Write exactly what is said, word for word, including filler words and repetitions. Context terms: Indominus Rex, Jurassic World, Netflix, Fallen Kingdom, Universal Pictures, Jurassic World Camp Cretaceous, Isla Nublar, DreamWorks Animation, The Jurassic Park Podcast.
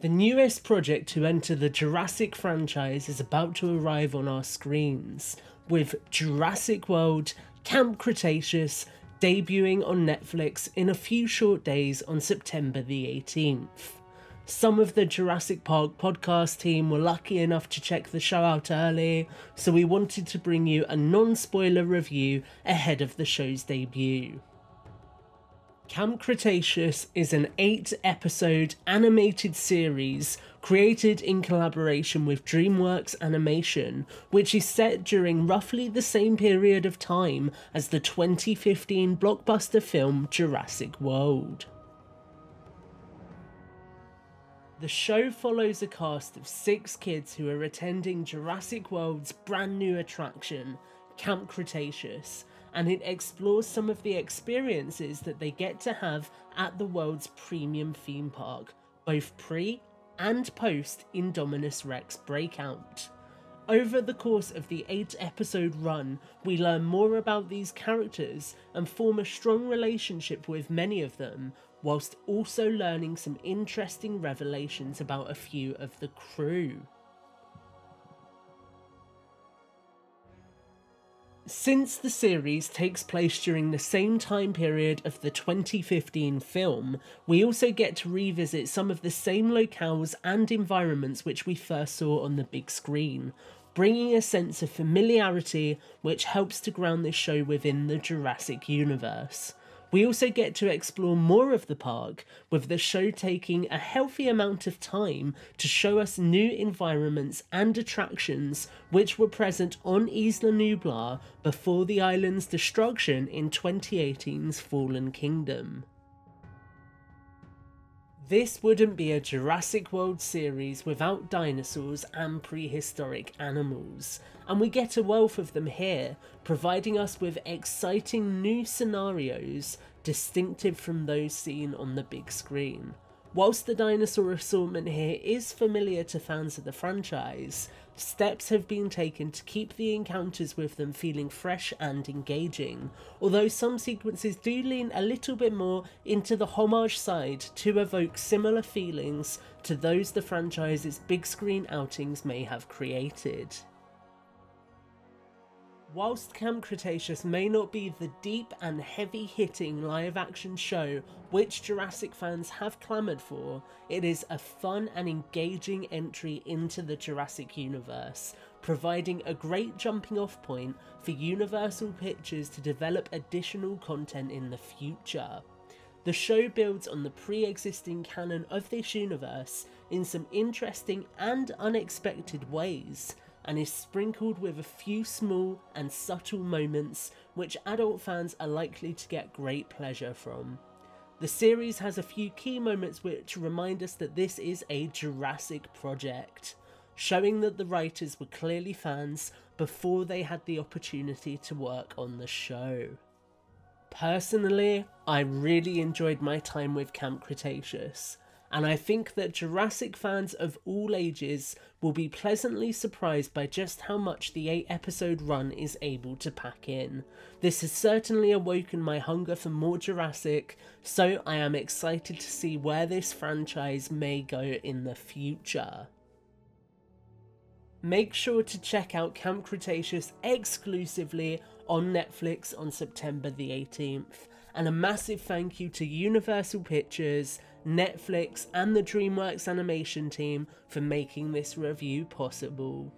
The newest project to enter the Jurassic franchise is about to arrive on our screens, with Jurassic World Camp Cretaceous debuting on Netflix in a few short days on September the eighteenth. Some of the Jurassic Park podcast team were lucky enough to check the show out early, so we wanted to bring you a non-spoiler review ahead of the show's debut. Camp Cretaceous is an eight-episode animated series created in collaboration with DreamWorks Animation, which is set during roughly the same period of time as the twenty fifteen blockbuster film Jurassic World. The show follows a cast of six kids who are attending Jurassic World's brand new attraction, Camp Cretaceous, and it explores some of the experiences that they get to have at the world's premium theme park, both pre and post Indominus Rex breakout. Over the course of the eight-episode run, we learn more about these characters and form a strong relationship with many of them, whilst also learning some interesting revelations about a few of the crew. Since the series takes place during the same time period of the twenty fifteen film, we also get to revisit some of the same locales and environments which we first saw on the big screen, bringing a sense of familiarity which helps to ground this show within the Jurassic universe. We also get to explore more of the park, with the show taking a healthy amount of time to show us new environments and attractions which were present on Isla Nublar before the island's destruction in twenty eighteen's Fallen Kingdom. This wouldn't be a Jurassic World series without dinosaurs and prehistoric animals, and we get a wealth of them here, providing us with exciting new scenarios distinctive from those seen on the big screen. Whilst the dinosaur assortment here is familiar to fans of the franchise, steps have been taken to keep the encounters with them feeling fresh and engaging, although some sequences do lean a little bit more into the homage side to evoke similar feelings to those the franchise's big screen outings may have created. Whilst Camp Cretaceous may not be the deep and heavy-hitting live-action show which Jurassic fans have clamoured for, it is a fun and engaging entry into the Jurassic universe, providing a great jumping-off point for Universal Pictures to develop additional content in the future. The show builds on the pre-existing canon of this universe in some interesting and unexpected ways, and is sprinkled with a few small and subtle moments which adult fans are likely to get great pleasure from. The series has a few key moments which remind us that this is a Jurassic project, showing that the writers were clearly fans before they had the opportunity to work on the show. Personally, I really enjoyed my time with Camp Cretaceous, and I think that Jurassic fans of all ages will be pleasantly surprised by just how much the eight-episode run is able to pack in. This has certainly awoken my hunger for more Jurassic, so I am excited to see where this franchise may go in the future. Make sure to check out Camp Cretaceous exclusively on Netflix on September the eighteenth, and a massive thank you to Universal Pictures, Netflix and the DreamWorks Animation team for making this review possible.